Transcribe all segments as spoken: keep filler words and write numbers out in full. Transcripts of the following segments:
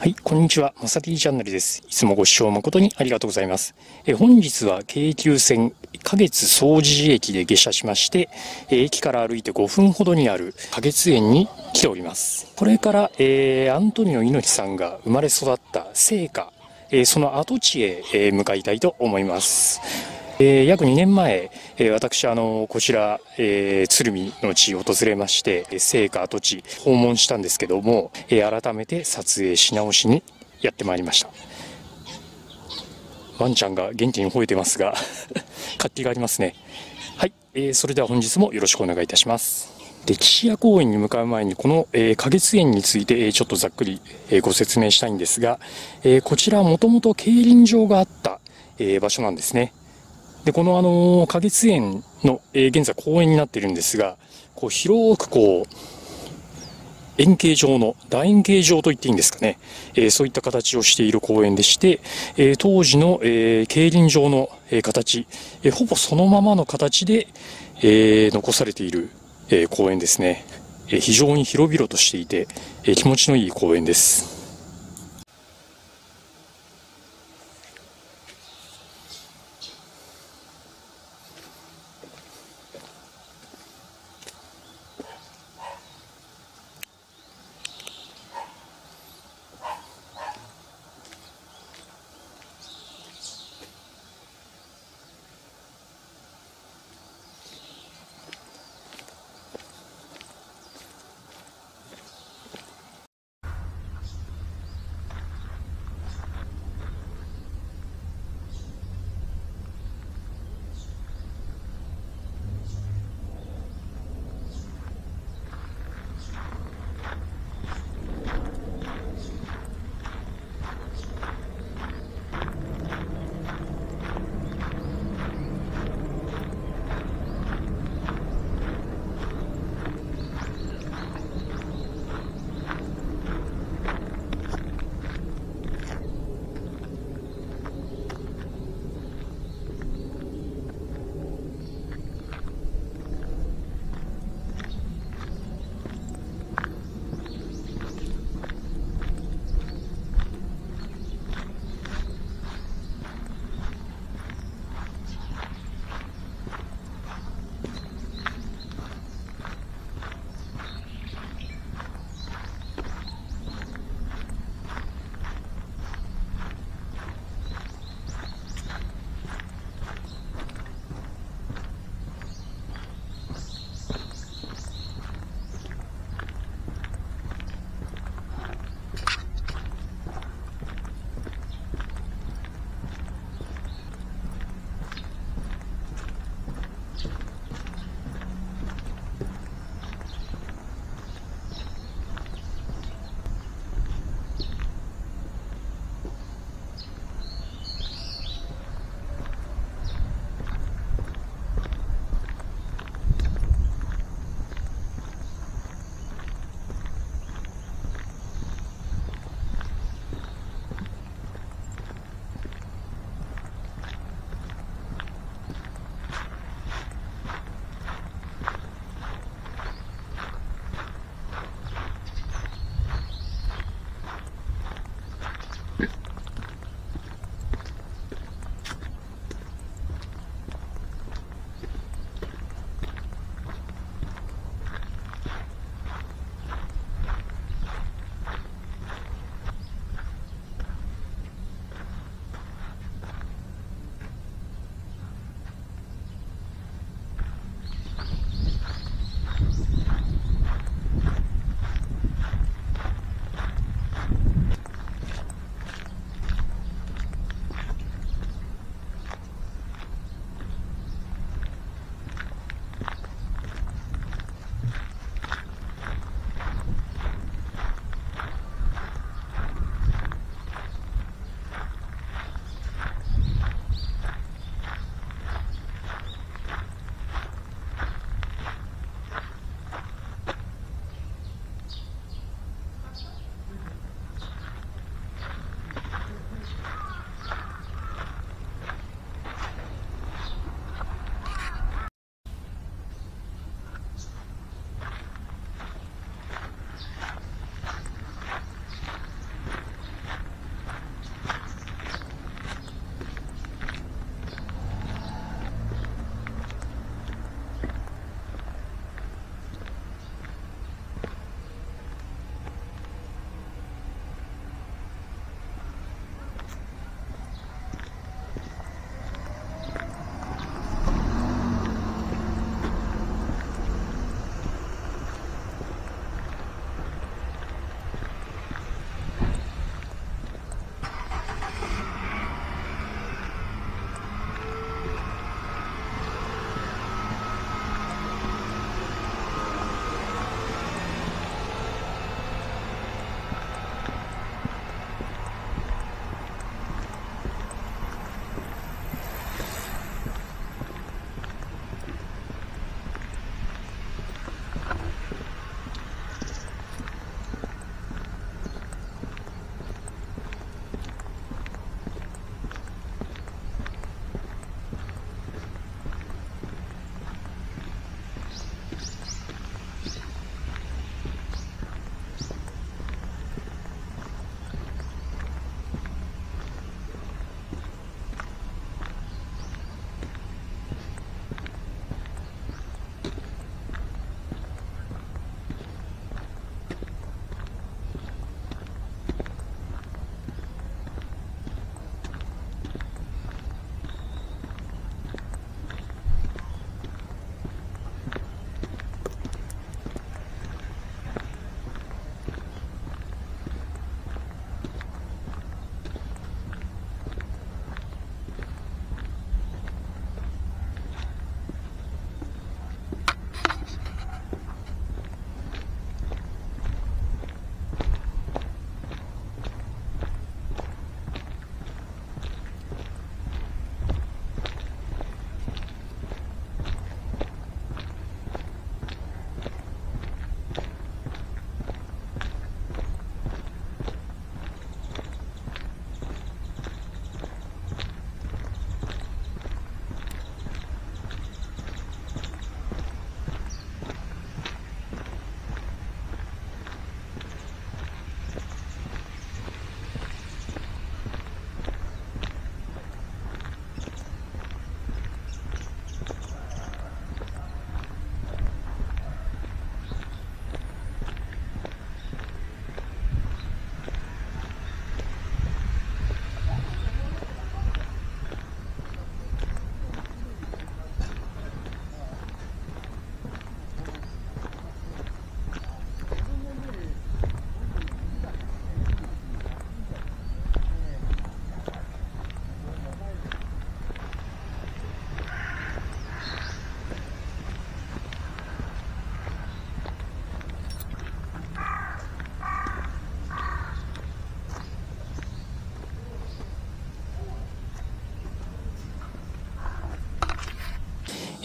はい、こんにちは。まさ T チャンネルです。いつもご視聴誠にありがとうございます。え本日は京急線、花月総持駅で下車しまして、駅から歩いてごふんほどにある花月園に来ております。これから、えー、アントニオ猪木さんが生まれ育った生家、えー、その跡地へ、えー、向かいたいと思います。えー、約にねんまえ、えー、私、あのー、こちら、えー、鶴見の地を訪れまして、生家跡地訪問したんですけども、えー、改めて撮影し直しにやってまいりました。ワンちゃんが元気に吠えてますが、活気がありますね。はい、えー、それでは本日もよろしくお願いいたします。で、岸谷公園に向かう前に、この、えー、花月園について、えー、ちょっとざっくり、えー、ご説明したいんですが、えー、こちらもともと競輪場があった、えー、場所なんですね。でこの、あのー、花月園の、えー、現在公園になっているんですが、こう広くこう円形状の楕円形状といっていいんですかね、えー、そういった形をしている公園でして、えー、当時の、えー、競輪場の、えー、形、えー、ほぼそのままの形で、えー、残されている、えー、公園ですね、えー、非常に広々としていて、えー、気持ちのいい公園です。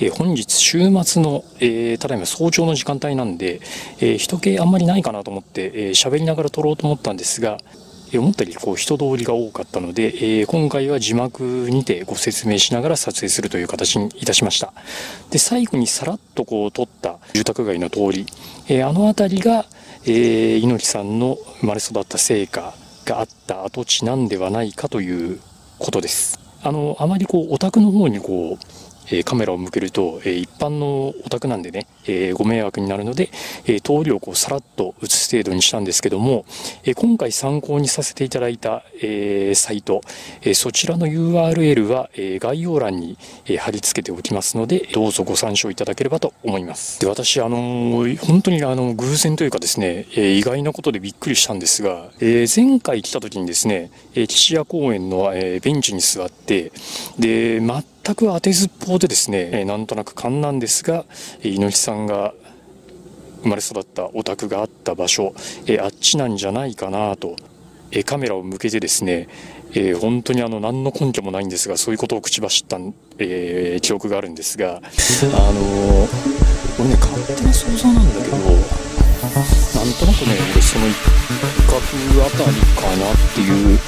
えー、本日週末の、えー、ただいま早朝の時間帯なんで、えー、人気あんまりないかなと思って、えー、喋りながら撮ろうと思ったんですが、えー、思ったよりこう人通りが多かったので、えー、今回は字幕にてご説明しながら撮影するという形にいたしました。で、最後にさらっとこう撮った住宅街の通り、えー、あの辺りが、えー、猪木さんの生まれ育った生家があった跡地なんではないかということです。あの、あまりこう、お宅の方にこう、えー、カメラを向けると、えー、一般のお宅なんでね、えー、ご迷惑になるので、えー、通りをこう、さらっと映す程度にしたんですけども、えー、今回参考にさせていただいた、えー、サイト、えー、そちらの ユーアールエル は、えー、概要欄に、えー、貼り付けておきますので、どうぞご参照いただければと思います。で、私、あのー、本当にあの、偶然というかですね、えー、意外なことでびっくりしたんですが、えー、前回来た時にですね、えー、岸谷公園の、えー、ベンチに座って、で、全く当てずっぽうでですね、なんとなく勘なんですが、猪木さんが生まれ育ったお宅があった場所、あっちなんじゃないかなとカメラを向けてですね、本当にあの何の根拠もないんですが、そういうことを口走った、えー、記憶があるんですが、あの俺ね、勝手な想像なんだけど、なんとなくね、俺その一角あたりかなっていう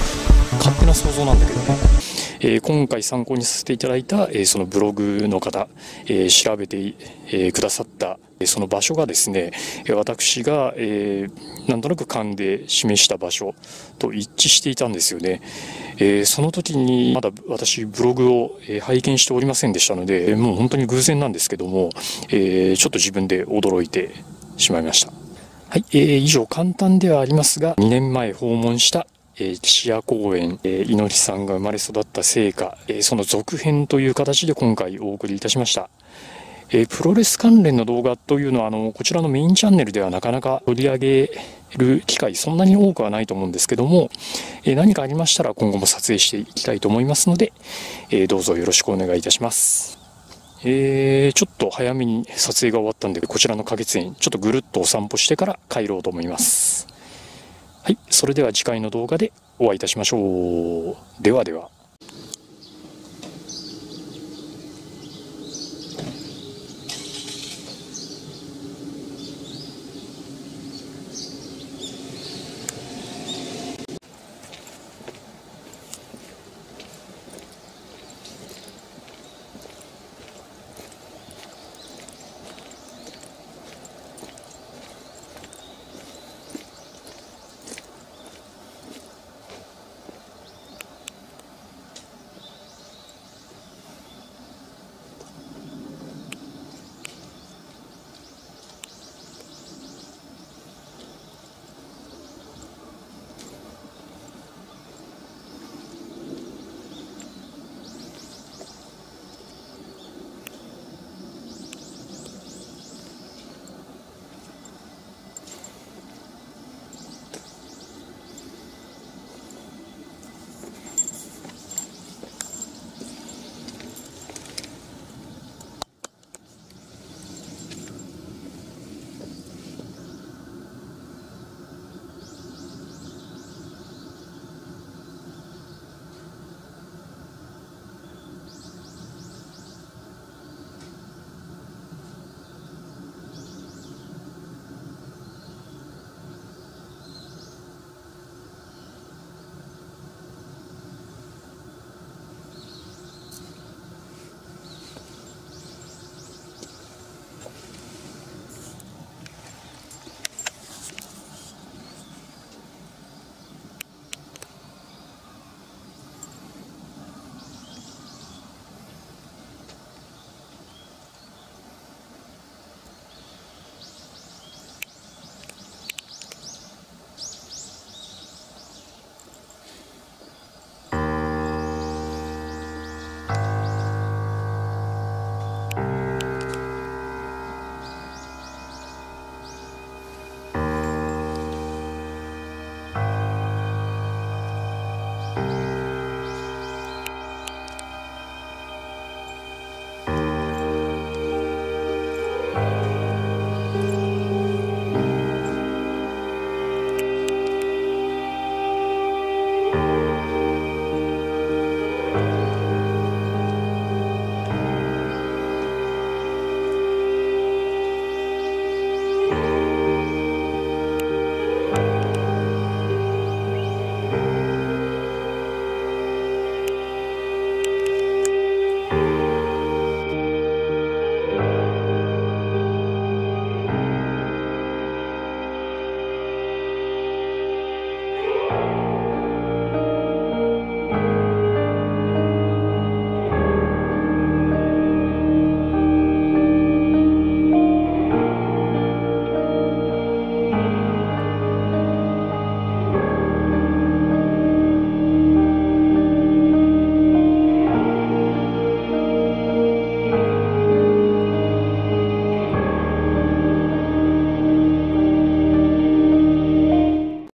勝手な想像なんだけどね。えー、今回参考にさせていただいた、えー、そのブログの方、えー、調べて、えー、くださった、えー、その場所がですね、私が、えー、なんとなく勘で示した場所と一致していたんですよね。えー、その時にまだ私ブログを、えー、拝見しておりませんでしたので、もう本当に偶然なんですけども、えー、ちょっと自分で驚いてしまいました。はい、えー、以上簡単ではありますが、にねんまえ訪問したえー、岸谷公園、えー、猪木さんが生まれ育った生家、えー、その続編という形で今回お送りいたしました。えー、プロレス関連の動画というのはあのこちらのメインチャンネルではなかなか取り上げる機会そんなに多くはないと思うんですけども、えー、何かありましたら今後も撮影していきたいと思いますので、えー、どうぞよろしくお願いいたします。えー、ちょっと早めに撮影が終わったんでこちらの花月園ちょっとぐるっとお散歩してから帰ろうと思います。はい、それでは次回の動画でお会いいたしましょう。ではでは。